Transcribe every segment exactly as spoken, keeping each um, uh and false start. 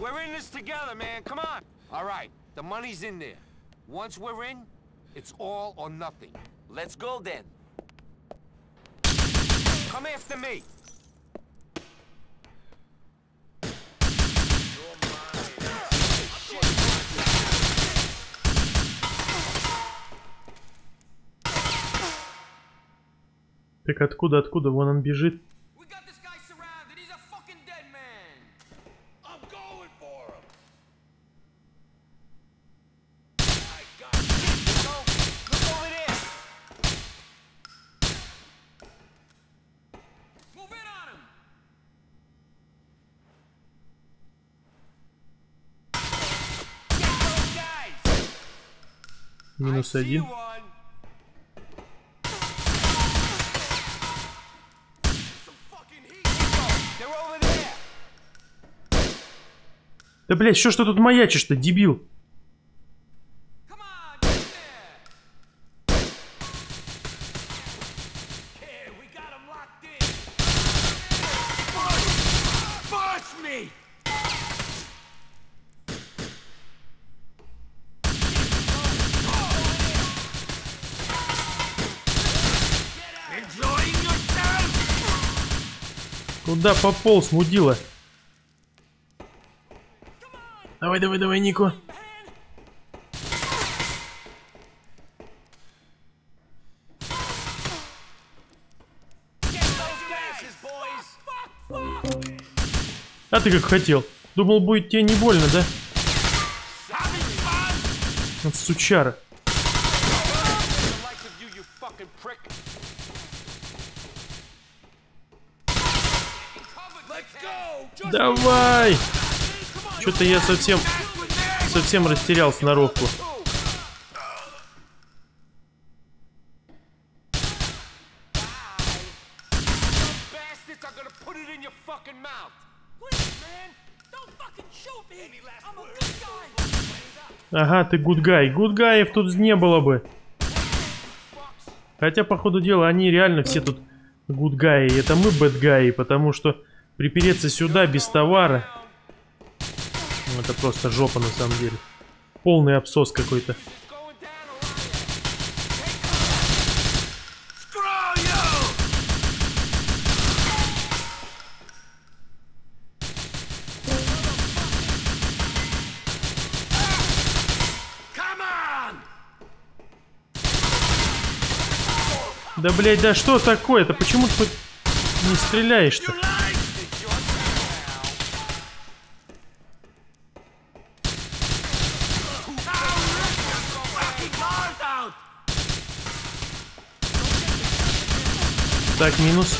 We're in this together, man. Come on. All right, the money's in there. Once we're in, it's all or nothing. Let's go then. Come after me. Так откуда, откуда? Вон он бежит. Минус один. Да блять, что ж ты тут маячишь-то, дебил? Куда пополз, мудила? Давай, давай, давай, Нико. А ты как хотел. Думал, будет тебе не больно, да? От сучара. Давай! Что-то я совсем, совсем растерял сноровку. Ага, ты гудгай. Гудгаев тут не было бы. Хотя, по ходу дела, они реально все тут гудгаи. Это мы бэдгаи, потому что припереться сюда без товара — это просто жопа на самом деле. Полный абсос какой-то. Да блять, да что такое-то? Почему ты не стреляешь-то? Так, минус.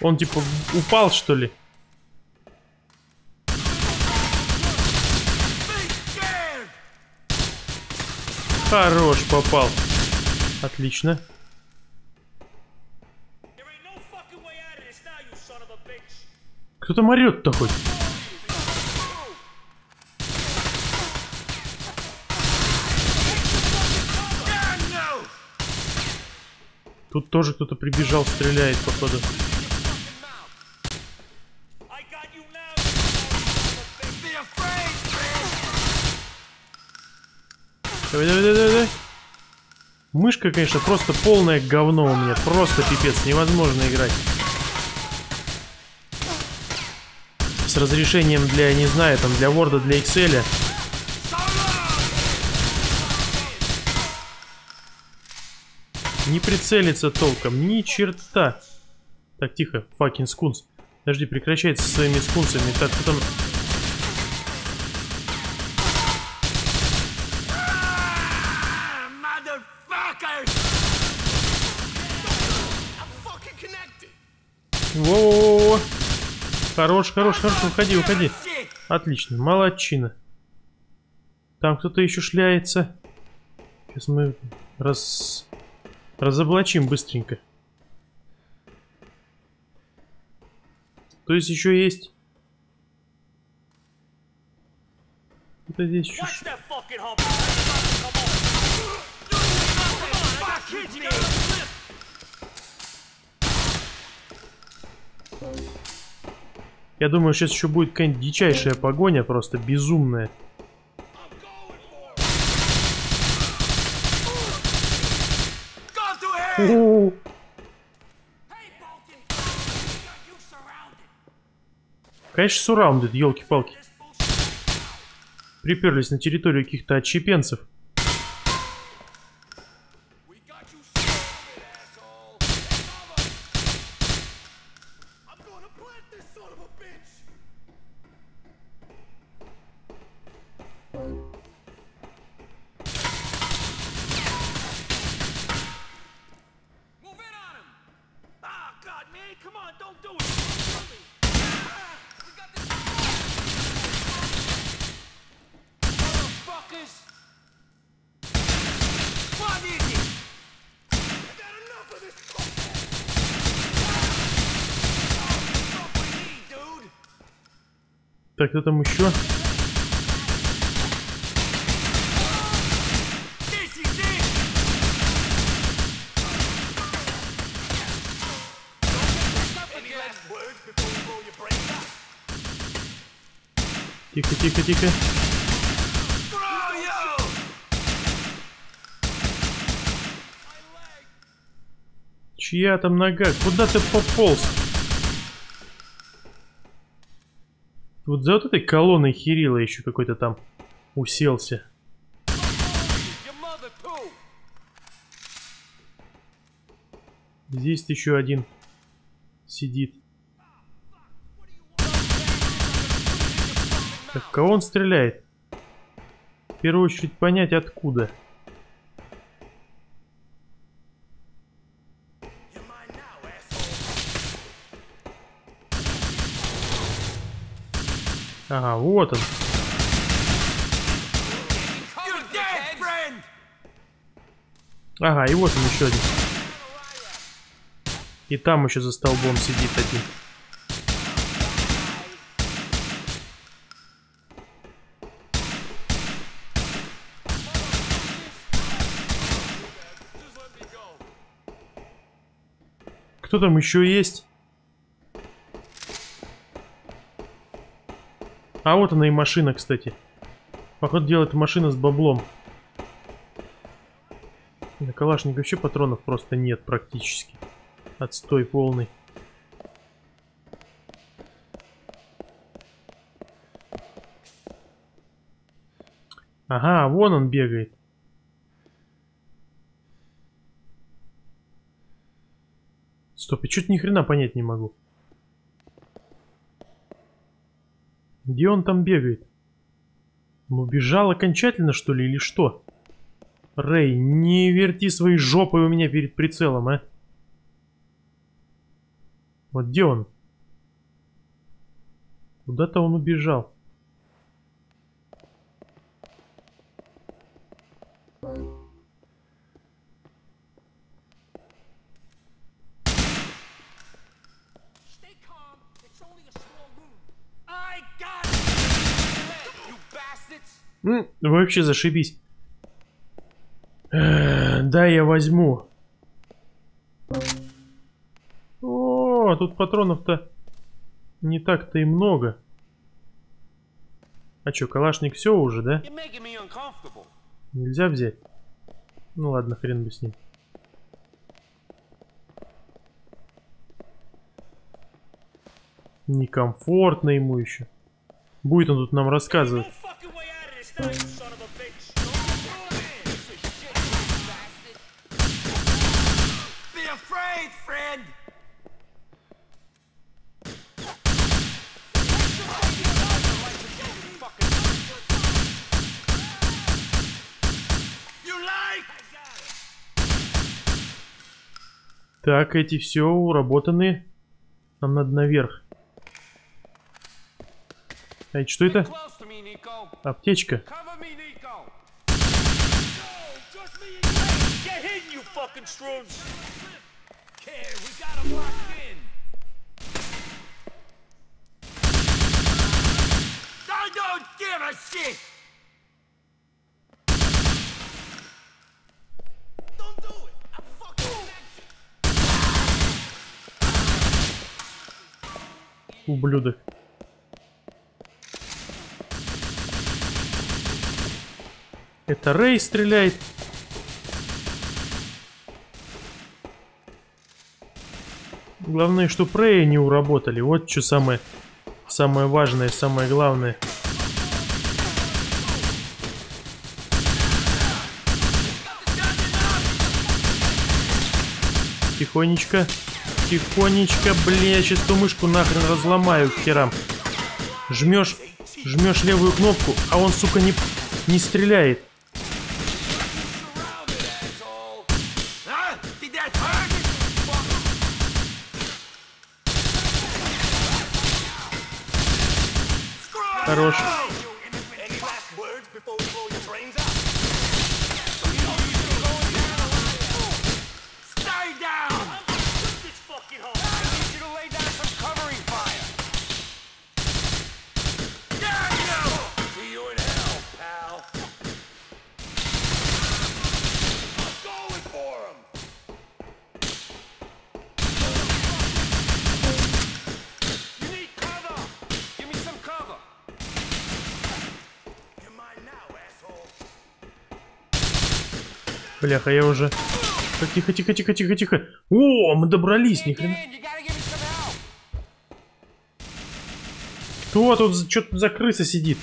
Он типа упал, что ли? Хорош, попал. Отлично. Кто там орёт-то хоть? Тут тоже кто-то прибежал, стреляет, походу. Давай, давай, давай, давай. Мышка, конечно, просто полное говно у меня. Просто пипец, невозможно играть. С разрешением для, не знаю, там, для Word, для Excel. Не прицелиться толком, ни черта. Так, тихо, факин скунс. Подожди, прекращается со своими скунсами. Так, кто там? Во-во-во-во. Хорош, хорош, хорош, уходи, уходи. Отлично, молодчина. Там кто-то еще шляется. Сейчас мы раз... разоблачим быстренько. То есть еще есть. Это здесь еще. Я думаю, сейчас еще будет какая-нибудь дичайшая погоня, просто безумная. У-у-у. Конечно, сурраундит, елки-палки. Приперлись на территорию каких-то отщепенцев. Так, кто там еще? Тихо, тихо, тихо. Чья там нога? Куда ты пополз? Вот за вот этой колонной Хирила еще какой-то там уселся. Здесь еще один сидит. Так, кого он стреляет? В первую очередь понять, откуда. Ага, вот он. Ага, и вот он еще один. И там еще за столбом сидит один. Кто там еще есть? А вот она и машина, кстати. Походу делает машина с баблом. На калашник вообще патронов просто нет практически. Отстой полный. Ага, вон он бегает. Стоп, я что-то ни хрена понять не могу. Где он там бегает? Он убежал окончательно, что ли, или что? Рэй, не верти своей жопой у меня перед прицелом, а? Вот где он? Куда-то он убежал. Ну, вообще зашибись. Э-э, да, я возьму. О, тут патронов-то не так-то и много. А чё, калашник все уже, да? Нельзя взять? Ну ладно, хрен бы с ним. Некомфортно ему еще. Будет он тут нам рассказывать. Так, эти все уработаны. Нам надо наверх. А это что это? Аптечка. ублюдок. Это Рэй стреляет. Главное, что Рэя не уработали. Вот что самое, самое важное, самое главное. Тихонечко, тихонечко, бля, я сейчас ту мышку нахрен разломаю к херам. Жмешь, жмешь левую кнопку, а он, сука, не, не стреляет. Хорош. Бляха, я уже... Так, тихо, тихо, тихо, тихо, тихо. О, мы добрались, ни хрена. Кто тут, что-то за крыса сидит?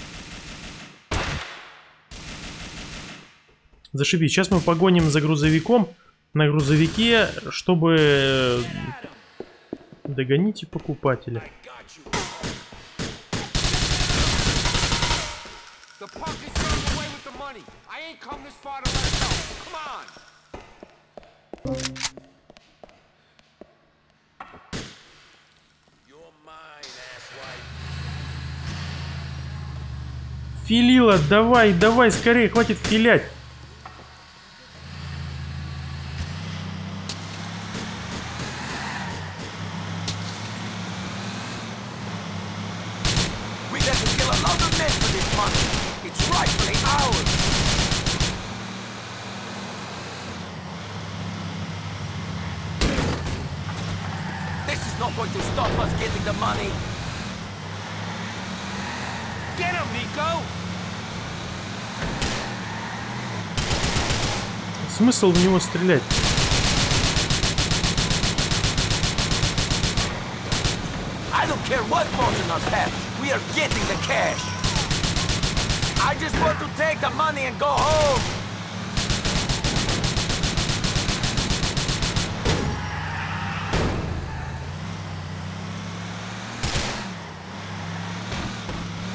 Зашибись. Сейчас мы погоним за грузовиком на грузовике, чтобы догоните покупателя. Филила, давай, давай, скорее, хватит филять. Смысл в него стрелять?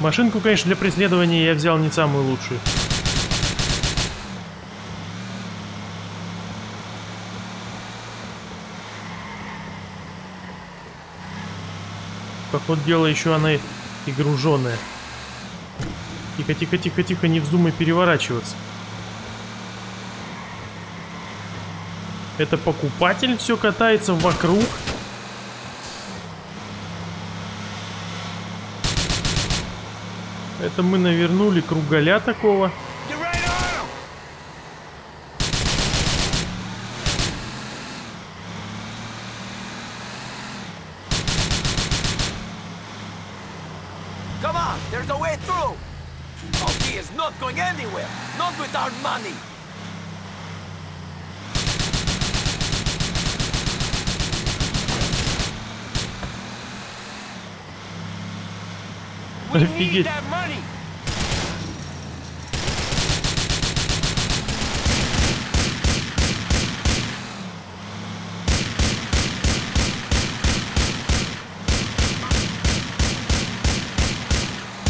Машинку, конечно, для преследования я взял не самую лучшую. Походу дела еще она и груженая. Тихо, тихо, тихо, тихо, не вздумай переворачиваться. Это покупатель все катается вокруг. Это мы навернули круголя такого. Офигеть.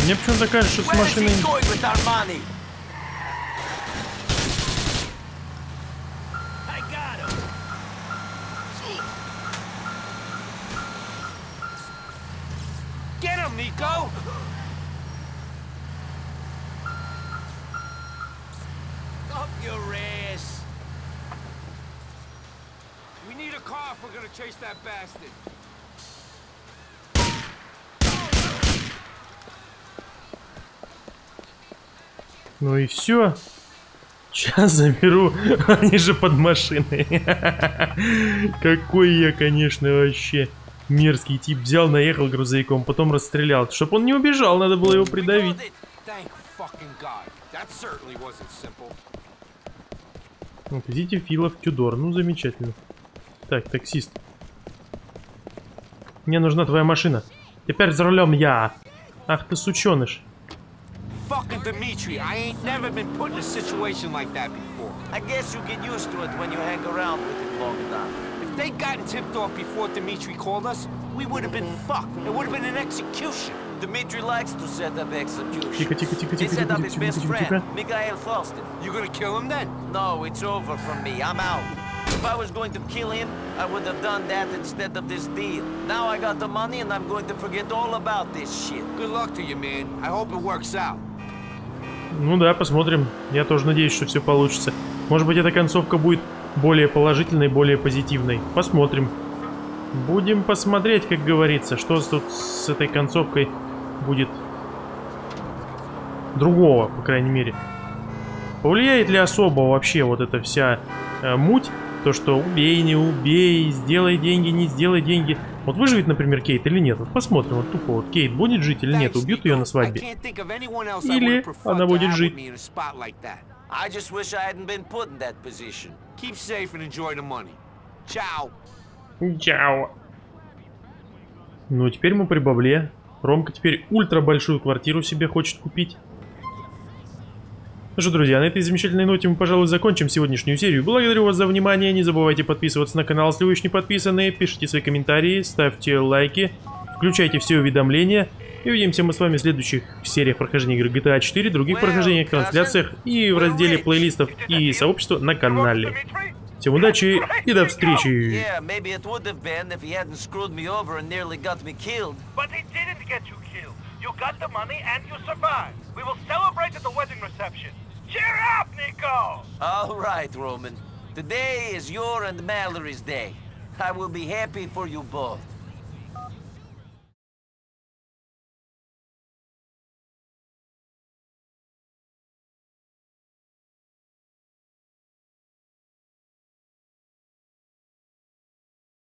Мне почему-то кажется, что с машиной... Ну и все. Сейчас заберу. Они же под машиной. Какой я, конечно, вообще. Мерзкий тип взял, наехал грузовиком, потом расстрелял. Чтоб он не убежал, надо было его придавить. Вот, видите, Фила в Тюдор. Ну, замечательно. Так, таксист. Мне нужна твоя машина. Теперь за рулем я. Ах ты сученыш. Тихо, тихо, тихо, тихо, тихо, тихо, тихо. If I was going to kill him, I would have done that instead of this deal. Now I got the money and I'm going to forget all about this shit. Good luck to you, man. I hope it works out. Ну да, посмотрим. Я тоже надеюсь, что все получится. Может быть, эта концовка будет более положительной, более позитивной. Посмотрим. Будем посмотреть, как говорится, что тут с этой концовкой будет другого, по крайней мере. Повлияет ли особо вообще вот эта вся э, муть? То, что убей, не убей, сделай деньги, не сделай деньги. Вот выживет, например, Кейт или нет? Вот посмотрим, вот тупо. Вот Кейт будет жить или нет? Убьют ее на свадьбе. Или она будет жить. Чао. Ну, теперь мы при бабле. Ромка теперь ультра большую квартиру себе хочет купить. Ну что, друзья, на этой замечательной ноте мы, пожалуй, закончим сегодняшнюю серию. Благодарю вас за внимание. Не забывайте подписываться на канал, если вы еще не подписаны. Пишите свои комментарии, ставьте лайки, включайте все уведомления. И увидимся мы с вами в следующих сериях прохождения игры джи ти эй четыре, других прохождениях, трансляциях и в разделе плейлистов и сообщества на канале. Всем удачи и до встречи! You got the money and you survived. We will celebrate at the wedding reception. Cheer up, Nico! All right, Roman. Today is your and Mallory's day. I will be happy for you both.